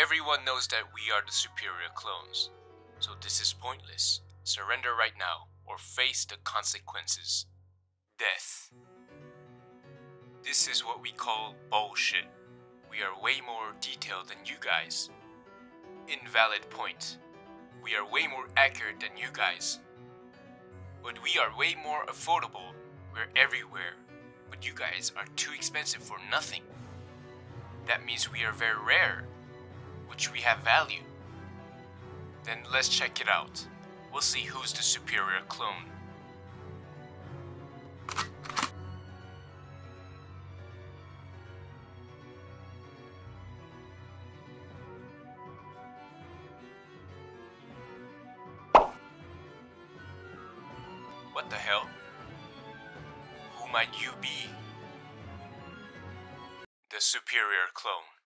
Everyone knows that we are the superior clones, so this is pointless. Surrender right now, or face the consequences. Death. This is what we call bullshit. We are way more detailed than you guys. Invalid point. We are way more accurate than you guys. But we are way more affordable. We're everywhere. But you guys are too expensive for nothing. That means we are very rare, which we have value. Then let's check it out. We'll see who's the superior clone. What the hell? Who might you be? The superior clone.